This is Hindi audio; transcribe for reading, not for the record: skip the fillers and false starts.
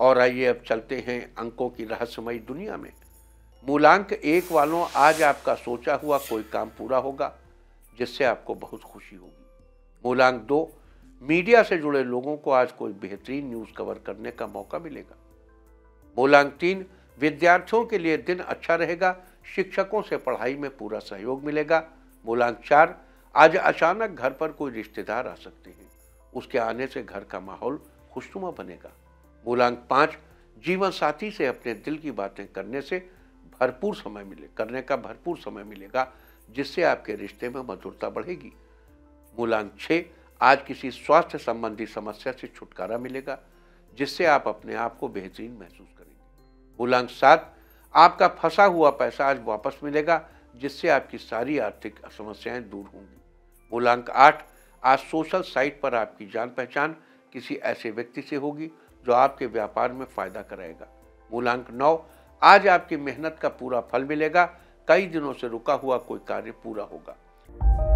और आइए अब चलते हैं अंकों की रहस्यमयी दुनिया में। मूलांक 1 वालों, आज आपका सोचा हुआ कोई काम पूरा होगा जिससे आपको बहुत खुशी होगी। मूलांक 2, मीडिया से जुड़े लोगों को आज कोई बेहतरीन न्यूज़ कवर करने का मौका मिलेगा। मूलांक 3, विद्यार्थियों के लिए दिन अच्छा रहेगा, शिक्षकों से पढ़ाई में पूरा सहयोग मिलेगा। मूलांक 4, आज अचानक घर पर कोई रिश्तेदार आ सकते हैं, उसके आने से घर का माहौल खुशनुमा बनेगा। मूलांक 5, जीवन साथी से अपने दिल की बातें करने का भरपूर समय मिलेगा जिससे आपके रिश्ते में मधुरता बढ़ेगी। मूलांक 6, आज किसी स्वास्थ्य संबंधी समस्या से छुटकारा मिलेगा जिससे आप अपने आप को बेहतरीन महसूस करेंगे। मूलांक 7, आपका फंसा हुआ पैसा आज वापस मिलेगा जिससे आपकी सारी आर्थिक समस्याएं दूर होंगी। मूलांक 8, आज सोशल साइट पर आपकी जान पहचान किसी ऐसे व्यक्ति से होगी जो आपके व्यापार में फायदा कराएगा। मूलांक 9, आज आपकी मेहनत का पूरा फल मिलेगा, कई दिनों से रुका हुआ कोई कार्य पूरा होगा।